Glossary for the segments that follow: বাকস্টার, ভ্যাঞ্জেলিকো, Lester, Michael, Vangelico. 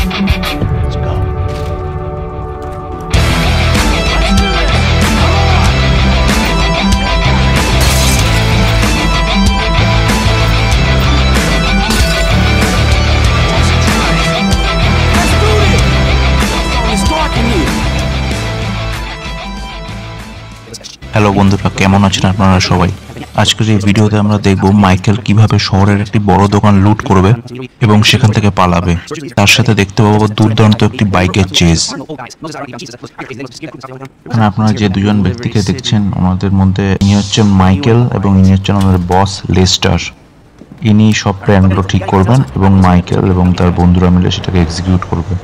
Hello বন্ধুরা, কেমন আছেন আপনারা সবাই? আজকের এই ভিডিওতে আমরা দেখব মাইকেল কিভাবে শহরের একটি বড় দোকান লুট করবে এবং সেখান থেকে পালাবে। তার সাথে দেখতে পাবো দুর্দান্ত একটি বাইকের চেজ। আপনারা যে দুজন ব্যক্তিকে দেখছেন ওনাদের মধ্যে ইনি হচ্ছেন মাইকেল এবং ইনি হচ্ছেন আমাদের বস লেস্টার। ইনি সব প্ল্যানগুলো ঠিক করবেন এবং মাইকেল এবং তার বন্ধুরা মিলে সেটাকে এক্সিকিউট করবে।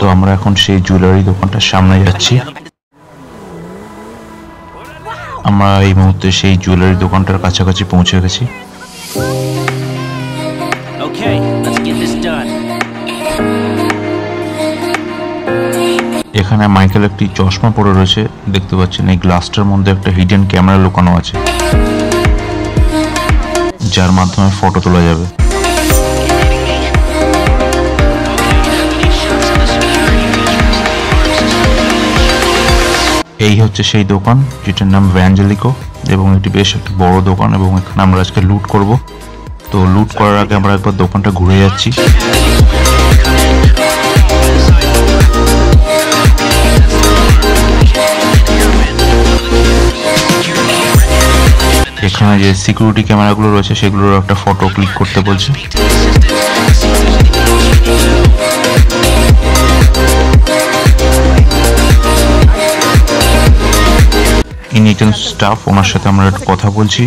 তো আমরা এখন সেই জুয়েলারি দোকানটার সামনে যাচ্ছি। আমরা এই মুহূর্তে সেই জুয়েলারি দোকানটার কাছাকাছি পৌঁছে গেছি। এখানে মাইকেল একটি চশমা পরে রয়েছে, দেখতে পাচ্ছেন। এই গ্লাসটার মধ্যে একটা হিডেন ক্যামেরা লুকানো আছে, যার মাধ্যমে ফটো তোলা যাবে। এই হচ্ছে সেই দোকান যেটার নাম ভ্যাঞ্জেলিকো এবং এটি বেশ একটা বড় দোকান এবং এখানে আমরা আজকে লুট করব। তো লুট করার আগে আমরা একবার দোকানটা ঘুরে যাচ্ছি। এখানে যে সিকিউরিটি ক্যামেরাগুলো রয়েছে সেগুলোর একটা ফটো ক্লিক করতে বলছে। স্টাফ ওনার সাথে আমরা একটু কথা বলছি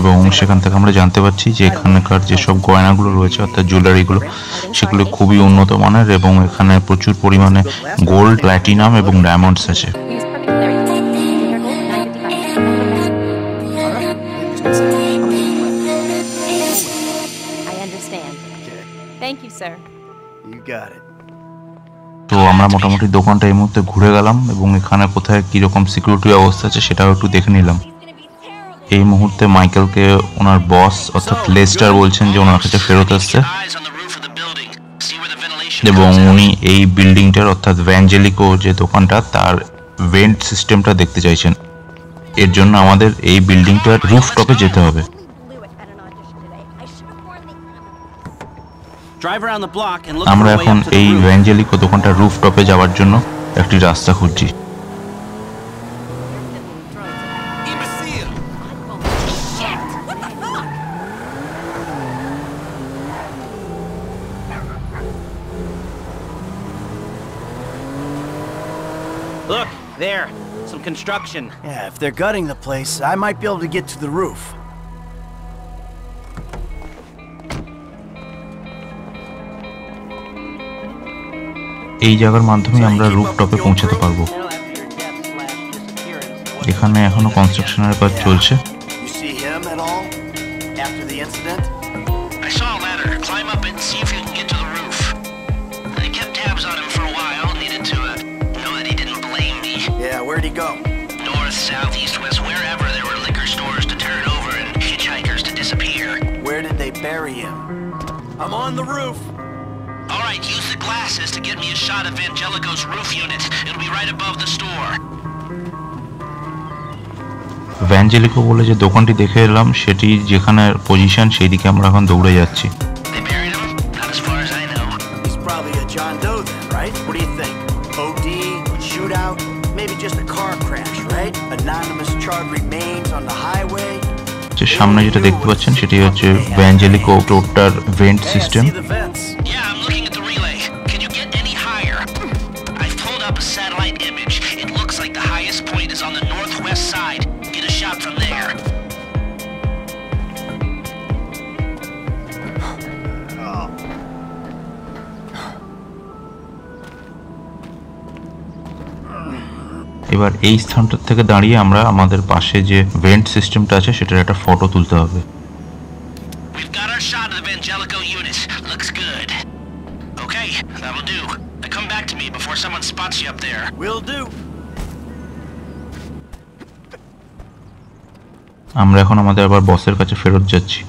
এবং সেখান থেকে আমরা জানতে পারছি যে এখানকার যেসব গয়নাগুলো রয়েছে অর্থাৎ জুয়েলারিগুলো সেগুলো খুবই উন্নত মানের এবং এখানে প্রচুর পরিমাণে গোল্ড, প্ল্যাটিনাম এবং ডায়মন্ডস আছে। তো আমরা মোটামুটি দোকানটা এই মুহূর্তে ঘুরে গেলাম এবং এখানে কোথায় কীরকম সিকিউরিটি ব্যবস্থা আছে সেটাও একটু দেখে নিলাম। এই মুহূর্তে মাইকেলকে ওনার বস অর্থাৎ লেস্টার বলছেন যে ওনার কাছে ফেরত আসছে এবং উনি এই বিল্ডিংটার অর্থাৎ ভ্যাঞ্জেলিকো যে দোকানটা তার ভেন্ট সিস্টেমটা দেখতে চাইছেন। এর জন্য আমাদের এই বিল্ডিংটার রুফটপে যেতে হবে। আমরা এখন এই ভ্যাঞ্জেলিকো দোকানটার রুফটপে যাওয়ার জন্য একটি রাস্তা খুঁজছি। Look, there, some construction. Yeah, if they're gutting the place, I might be able to get to the roof. এই জায়গার মাধ্যমে আমরা রুফটপে পৌঁছাতে পারবো। এখানে এখনো কনস্ট্রাকশনের কাজ চলছে। Use the glasses to get me a shot of Vangelico's roof unit. It'll be right above the store. Vangelico বলে যে দোকানটি দেখে এলাম সেটি যেখানে পজিশন সেই দিকে আমরা এখন দৌড়ে যাচ্ছি। They buried him? Not as far as I know. He's probably a John Doe then, right? What do you think? OD, shootout, maybe just a car crash, right? Anonymous charred remains on the highway. যে সামনে যেটা দেখতে পাচ্ছেন সেটি হচ্ছে ভ্যাঞ্জেলিকো টোটার vent system. এবার এই স্থানটার থেকে দাঁড়িয়ে আমরা আমাদের পাশে যে ভেন্ট সিস্টেমটা আছে সেটার একটা ফটো তুলতে হবে। আমরা এখন আমাদের আবার বসের কাছে ফেরত যাচ্ছি।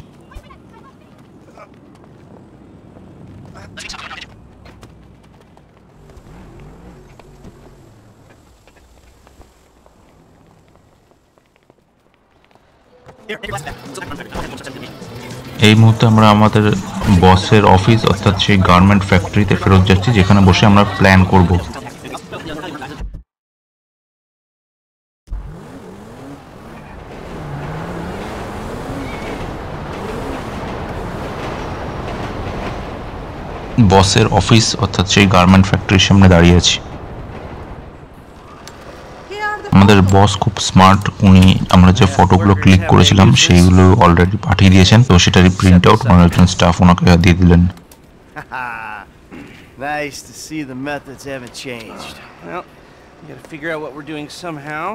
এই মুহূর্তে আমরা আমাদের বসের অফিস অর্থাৎ সেই গার্মেন্ট ফ্যাক্টরিতে ফেরত যাচ্ছি, যেখানে বসে আমরা প্ল্যান করব। বসের অফিস অর্থাৎ সেই গার্মেন্ট ফ্যাক্টরির সামনে দাঁড়িয়ে আছি। আমাদের বস খুব স্মার্ট, উনি আমরা যে ফটোগুলো ক্লিক করেছিলাম সেইগুলো অলরেডি পাঠিয়ে দিয়েছেন, তো সেটারই প্রিন্ট আউট ওনার একজন স্টাফ ওনাকে দিয়ে দিলেন। Nice to see the methods haven't changed. Well, we got to figure out what we're doing somehow.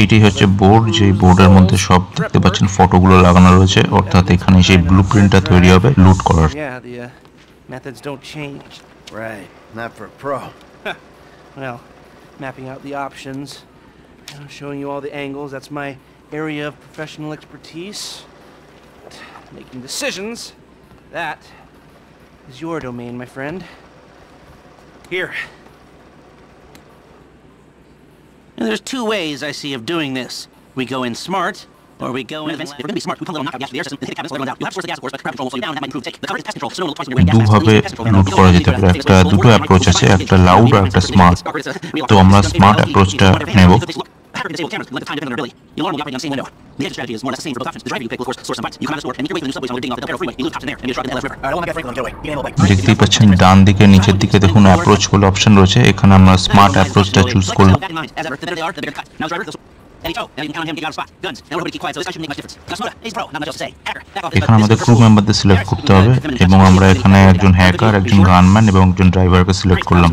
এইটি হচ্ছে বোর্ড, যে বোর্ডের মধ্যে সব দেখতে পাচ্ছেন ফটোগুলো লাগানো রয়েছে, অর্থাৎ এখানে সেই ব্লুপ্রিন্টটা তৈরি হবে লুট করার। Methods don't change. Right. Not for a pro. Well, mapping out the options, showing you all the angles, that's my area of professional expertise. But making decisions, that is your domain, my friend. Here. And there's two ways I see of doing this. We go in smart, or we go in... দুভাবে লুট করা যেতে পারে, একটা দুটো approach আছে, একটা loud আর একটা smart. তো আমরা স্মার্ট অ্যাপ্রোচটা নেব। দেখতেই পাচ্ছেন ডান দিকে নিচের দিকে দেখুন অ্যাপ্রোচ বলে অপশন রয়েছে, এখানে আমরা স্মার্ট অ্যাপ্রোচটা চুজ করলাম। এখানে আমাদের ক্রু মেম্বারদের সিলেক্ট করতে হবে এবং আমরা এখানে একজন হ্যাকার, একজন গানম্যান এবং একজন ড্রাইভারকে সিলেক্ট করলাম।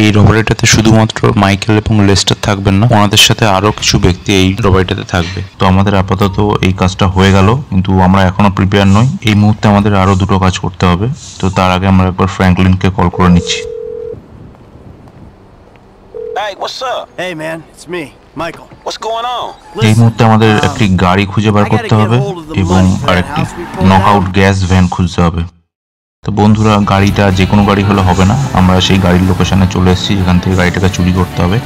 এই রোবটটাতে শুধুমাত্র মাইকেল এবং লেস্টার থাকবেন না, ওনাদের সাথে আরো কিছু ব্যক্তি এই রোবটটাতে থাকবে। তো আমাদের আপাতত এই কাজটা হয়ে গেল, কিন্তু আমরা এখনো প্রিপেয়ার নই। এই মুহূর্তে আমাদের আরো দুটো কাজ করতে হবে, তো তার আগে আমরা একবার ফ্র্যাঙ্কলিনকে কল করে নিচ্ছি। Hey, what's up? Hey man, it's me, Michael. What's going on? এই মুহূর্তে আমাদের একটি গাড়ি খুঁজে বার করতে হবে এবং আরেকটি নকআউট গ্যাস ভ্যান খুঁজতে হবে। তো বন্ধুরা, গাড়িটা যে কোনো গাড়ি হলে হবে না, আমরা সেই গাড়ির লোকেশনে চলে এসেছি যেখান থেকে গাড়িটাকে চুরি করতে হবে।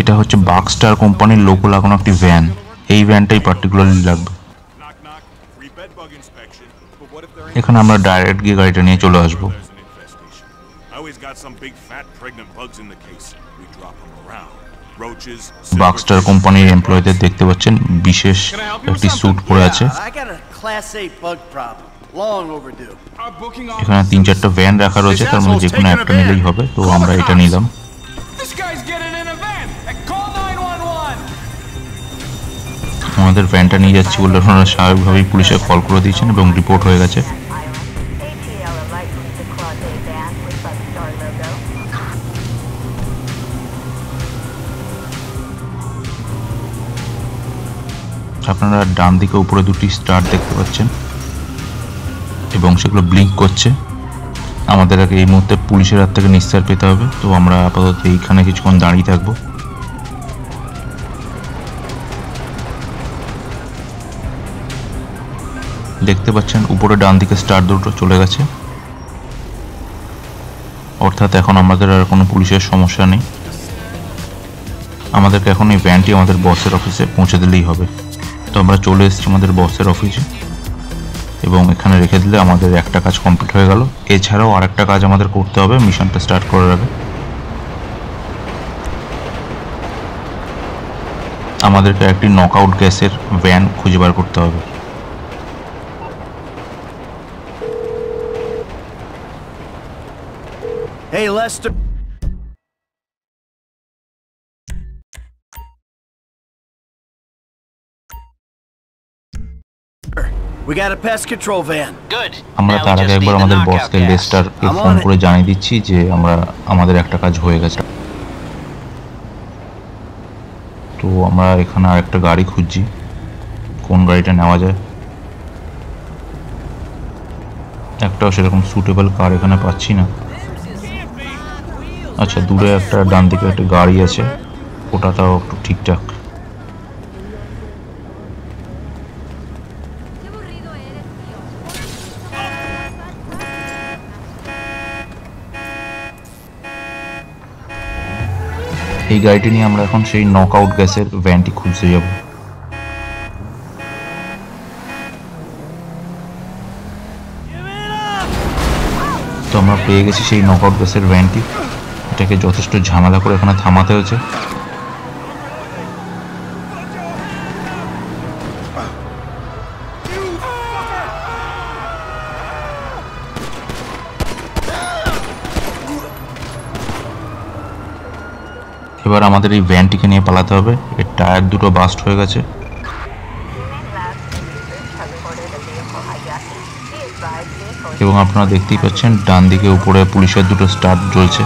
এটা হচ্ছে বাকস্টার কোম্পানির লোগো লাগানো একটি ভ্যান, এই ভ্যানটাই পার্টিকুলারলি লাগবে। এখানে আমরা ডাইরেক্ট গিয়ে গাড়িটা নিয়ে চলে আসবো। বাকস্টার কোম্পানির এমপ্লয়ীদের দেখতে পাচ্ছেন বিশেষ একটি স্যুট পরে আছে। এখানে তিন চারটা ভ্যান রাখা রয়েছে, তার মধ্যে যে কোনো একটা নিলেই হবে, তো আমরা এটা নিলাম। আমাদের ভ্যানটা নিয়ে যাচ্ছি বলে ওনারা স্বাভাবিকভাবেই পুলিশে কল করে দিয়েছেন এবং রিপোর্ট হয়ে গেছে। আপনারা ডান দিকে উপরে দুটি স্টার দেখতে পাচ্ছেন এবং সেগুলো ব্লিঙ্ক করছে। আমাদের আগে এই মুহূর্তে পুলিশের হাত থেকে নিস্তার পেতে হবে, তো আমরা আপাতত এইখানে কিছুক্ষণ দাঁড়িয়ে থাকবো। দেখতে পাচ্ছেন উপরে ডান দিকে স্টার দুটো চলে গেছে, অর্থাৎ এখন আমাদের আর কোনো পুলিশের সমস্যা নেই। আমাদেরকে এখন এই ভ্যানটি আমাদের বসের অফিসে পৌঁছে দিলেই হবে। তো আমরা চলে এসেছি আমাদের বসের অফিসে এবং এখানে রেখে দিলে আমাদের একটা কাজ কমপ্লিট হয়ে গেল। এছাড়াও আরেকটা কাজ আমাদের করতে হবে মিশনটা স্টার্ট করার আগে। আমাদেরকে একটি নকআউট গ্যাসের ভ্যান খুঁজে বার করতে হবে। Hey Lester. আমরা তার আগে একবার আমাদের বসকে লেস্টারকে ফোন করে জানিয়ে দিচ্ছি যে আমাদের একটা কাজ হয়ে গেছে। তো আমরা এখানে আর একটা গাড়ি খুঁজছি, কোন গাড়িটা নেওয়া যায়। একটাও সেরকম সুটেবল কার এখানে পাচ্ছি না। আচ্ছা, দূরে একটা ডান দিকে একটা গাড়ি আছে, ওটা তাও একটু ঠিকঠাক। এই গাড়িটি নিয়ে আমরা এখন সেই নকআউট গ্যাসের ভ্যানটি খুঁজতে যাব। তো আমরা পেয়ে গেছি সেই নকআউট গ্যাসের ভ্যানটি। এটাকে যথেষ্ট ঝামেলা করে এখানে থামাতে হয়েছে। এবার আমাদের এই ভ্যানটিকে নিয়ে পালাতে হবে। এর টায়ার দুটো বাস্ট হয়ে গেছে। এবং আপনারা দেখতেই পাচ্ছেন ডান দিকে উপরে পুলিশের দুটো স্টার জ্বলছে।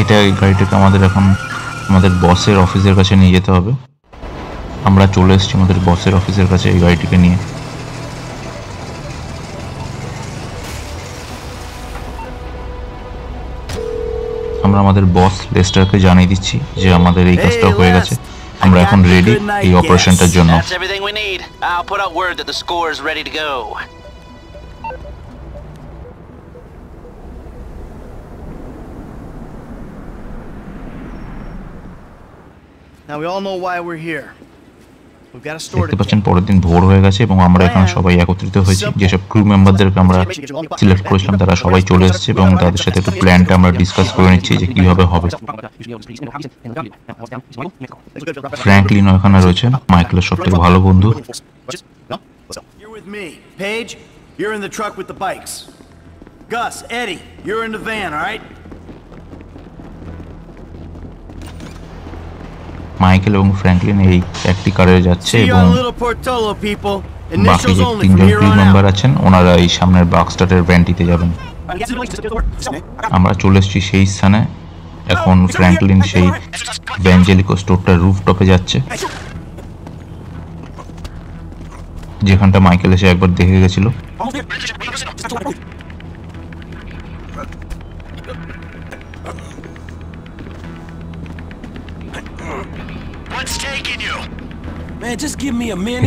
এটা এই গাড়িটাকে আমাদের এখন আমাদের বসের অফিসের কাছে নিয়ে যেতে হবে। আমরা চলে এসেছি আমাদের বসের অফিসের কাছে এই গাড়িটিকে নিয়ে। আমরা আমাদের বস লেস্টারকে জানিয়ে দিচ্ছি যে আমাদের এই কাজটা হয়ে গেছে, আমরা এখন রেডি এই অপারেশনটার জন্য। দেখতে পাচ্ছেন পরের দিন ভোর হয়ে গেছে এবং আমরা এখানে সবাই একত্রিত হয়েছি। যেসব ক্রু মেম্বারদেরকে আমরা সিলেক্ট করেছিলাম তারা সবাই চলে এসেছে এবং তাদের সাথে একটু প্ল্যানটা আমরা ডিসকাস করে নিচ্ছি যে কিভাবে হবে। ফ্র্যাঙ্কলিন এখানে রয়েছে, মাইকেলের সবথেকে ভালো বন্ধু। মাইকেল এবং ফ্র্যাঙ্কলিন এই একটি কারে যাচ্ছে এবং বাকি যে তিনজন ক্রু মেম্বার আছেন ওনারা এই সামনের বাকস্টারের ভ্যানটিতে যাবেন। আমরা চলে এসেছি সেই স্থানে। এখন ফ্র্যাঙ্কলিন সেই ভ্যাঞ্জেলিকো স্টোরটার রুফটপে যাচ্ছে, যেখানটা মাইকেল এসে একবার দেখে গেছিল।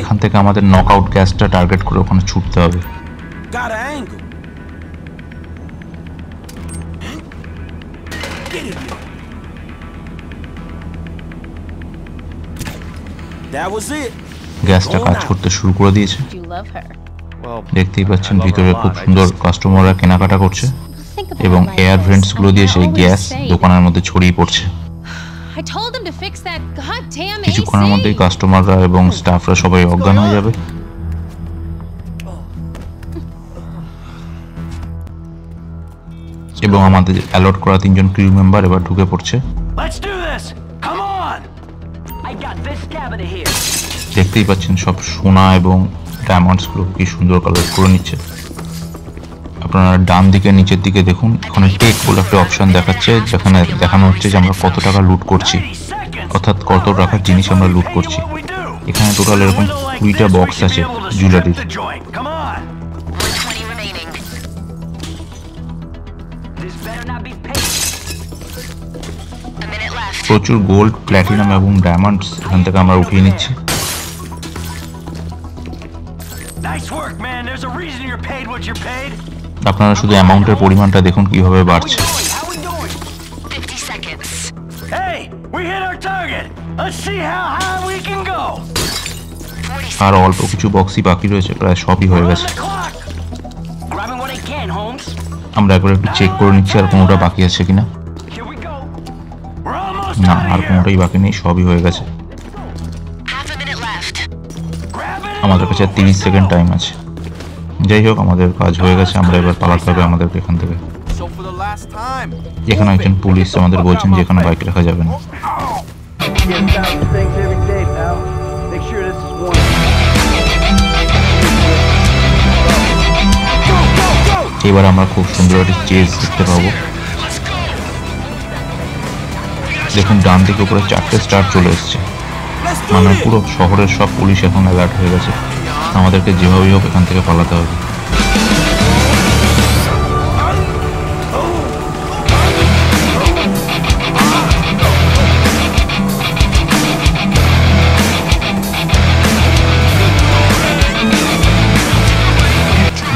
এখান থেকে আমাদের নকআউট গ্যাসটা টার্গেট করে ওখানে ছুটতে হবে। গ্যাসটা কাজ করতে শুরু করে দিয়েছে। দেখতেই পাচ্ছেন ভিতরে খুব সুন্দর কাস্টমাররা কেনাকাটা করছে এবং এয়ার ভেন্টস গুলো দিয়ে সেই গ্যাস দোকানের মধ্যে ছড়িয়ে পড়ছে। কিছুক্ষণের মধ্যেই কাস্টমাররা এবং স্টাফরা সবাই অজ্ঞান হয়ে যাবে। এবং আমাদের অ্যালার্ট করা তিনজন ক্রু মেম্বার এবার ঢুকে পড়ছে। দেখতেই পাচ্ছেন সব সোনা এবং ডায়মন্ডস গুলো কি সুন্দর কালার করে নিচ্ছে। আপনারা ডান দিকে নিচের দিকে দেখুন, এখানে টেক বলে একটা অপশন দেখাচ্ছে, যেখানে দেখানো হচ্ছে যে আমরা কত টাকা লুট করছি, অর্থাৎ কত টাকার জিনিস আমরা লুট করছি। এখানে টোটাল এরকম 20টা বক্স আছে জুয়েলারির। প্রচুর গোল্ড, প্ল্যাটিনাম এবং ডায়মন্ডস এখান থেকে আমরা উঠিয়ে নিচ্ছি। আপনারা শুধু অ্যামাউন্টের পরিমাণটা দেখুন কিভাবে বাড়ছে। আর অল্প কিছু বক্সই বাকি রয়েছে, প্রায় সবই হয়ে গেছে। আমরা একবার একটু চেক করে নিচ্ছি আর কোনোটা বাকি আছে কিনা। না, আর কোনোটাই বাকি নেই, সবই হয়ে গেছে। আমাদের কাছে 30 সেকেন্ড টাইম আছে। যাই হোক, আমাদের কাজ হয়ে গেছে, আমরা এবার পালাতে হবে আমাদেরকে এখান থেকে। এখানে একজন পুলিশ আমাদের বলছেন যে এখানে বাইক রাখা যাবে না। এবার আমরা খুব সুন্দর একটা চেজ দেখতে পাবো। দেখুন ডান দিকে উপরে 4টে স্টার চলে এসছে, মানে পুরো শহরের সব পুলিশ এখন অ্যালার্ট হয়ে গেছে। আমাদেরকে যেভাবেই হোক এখান থেকে পালাতে হবে।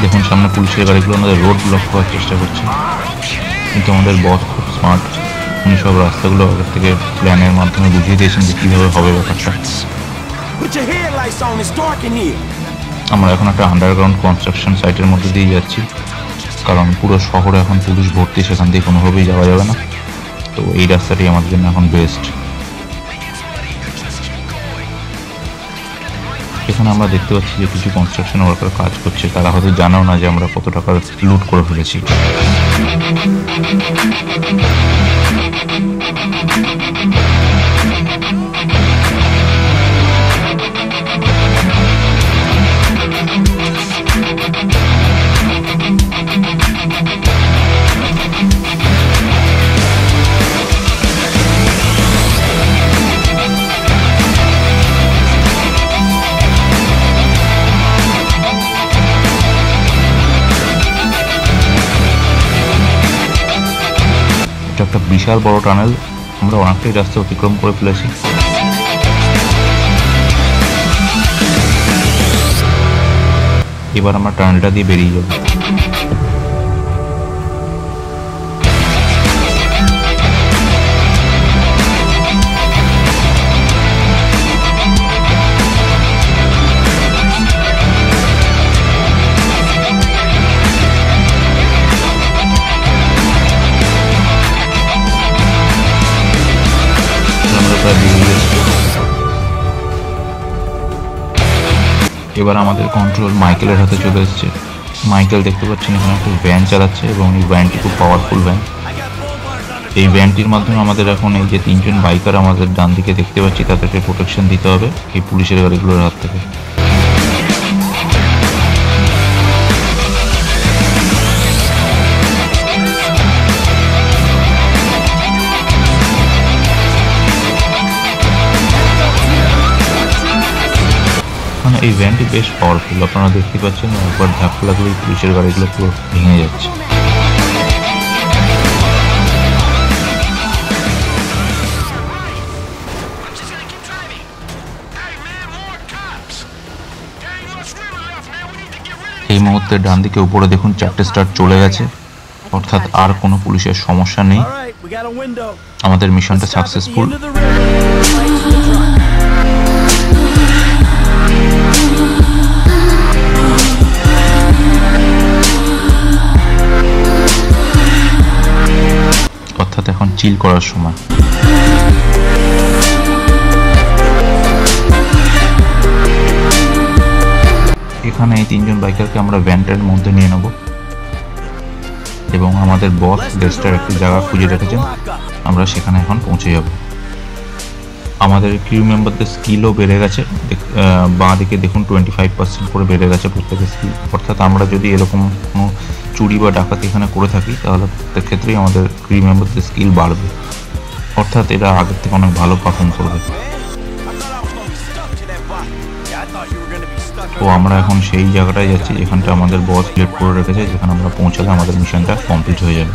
দেখুন সামনে পুলিশের গাড়িগুলো আমাদের রোড ব্লক করার চেষ্টা করছে, কিন্তু আমাদের বস খুব স্মার্ট। উনি সব রাস্তাগুলো আগের থেকে প্ল্যানের মাধ্যমে বুঝিয়ে দিয়েছেন যে কীভাবে হবে ব্যাপারটা। আমরা এখন একটা আন্ডারগ্রাউন্ড কনস্ট্রাকশন সাইটের মধ্যে দিয়ে যাচ্ছি, কারণ পুরো শহরে এখন পুলিশ ভর্তি, সেখান দিয়ে কোনোভাবেই যাওয়া যাবে না। তো এই রাস্তাটি আমাদের জন্য এখন বেস্ট। এখানে আমরা দেখতে পাচ্ছি যে কিছু কনস্ট্রাকশন ওয়ার্কার কাজ করছে, তারা হয়তো জানেও না যে আমরা কত টাকার লুট করে ফেলেছি। একটা বিশাল বড় টানেল, আমরা অনেকটাই রাস্তা অতিক্রম করে ফেলেছি। এবার আমরা টানেলটা দিয়ে বেরিয়ে যাব। এবার আমাদের কন্ট্রোল মাইকেলের হাতে চলে এসছে। মাইকেল দেখতে পাচ্ছেন এখানে একটা ভ্যান চালাচ্ছে, এবং এই ভ্যানটি খুব পাওয়ারফুল ভ্যান। এই ভ্যানটির মাধ্যমে আমাদের এখন এই যে তিনজন বাইকার আমাদের ডান দিকে দেখতে পাচ্ছি, তাদেরকে প্রোটেকশন দিতে হবে এই পুলিশের গাড়িগুলোর হাত থেকে। এই ভ্যানটি বেশ পাওয়ারফুল, আপনারা দেখতে পাচ্ছেন একবার ধাক্কা লাগলেই পুলিশের গাড়িগুলো পুরো ভেঙে যাচ্ছে। এই মুহূর্তে ডান দিকে উপরে দেখুন 4টে স্টার চলে গেছে, অর্থাৎ আর কোনো পুলিশের সমস্যা নেই। আমাদের মিশনটা সাকসেসফুল। এখন চিল করার সময়। এখানে এই তিনজন বাইকারকে আমরা ভ্যানটার মধ্যে নিয়ে নেব, এবং আমাদের বস লেস্টার একটা জায়গা খুঁজে রেখেছেন, আমরা সেখানে এখন পৌঁছে যাব। আমাদের ক্রিউ মেম্বারদের স্কিলও বেড়ে গেছে, বাঁ দিকে দেখুন 25% করে বেড়ে গেছে প্রত্যেকের স্কিল। অর্থাৎ আমরা যদি এরকম কোনো চুরি বা ডাকাতি এখানে করে থাকি, তাহলে প্রত্যেক ক্ষেত্রেই আমাদের ক্রিউ মেম্বারদের স্কিল বাড়বে, অর্থাৎ এরা আগের থেকে অনেক ভালো পারফর্ম করবে। তো আমরা এখন সেই জায়গাটায় যাচ্ছি যেখানটা আমাদের বস প্লেট করে রেখেছে, যেখানে আমরা পৌঁছালে আমাদের মিশনটা কমপ্লিট হয়ে যাবে।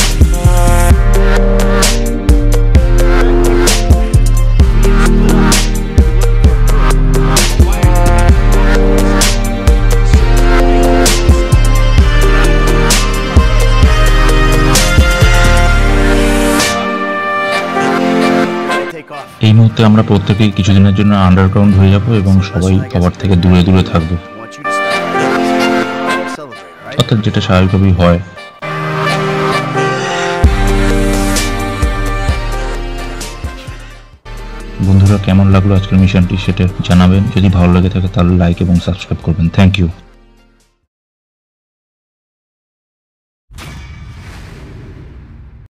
এই মুহূর্তে আমরা প্রত্যেকেই কিছুদিনের জন্য আন্ডারগ্রাউন্ড হয়ে যাব, এবং সবাই সবার থেকে দূরে দূরে থাকবো, অর্থাৎ যেটা স্বাভাবিকভাবেই হয়। বন্ধুরা, কেমন লাগলো আজকের মিশনটি সেটা জানাবেন। যদি ভালো লাগে থাকে তাহলে লাইক এবং সাবস্ক্রাইব করবেন। Thank you.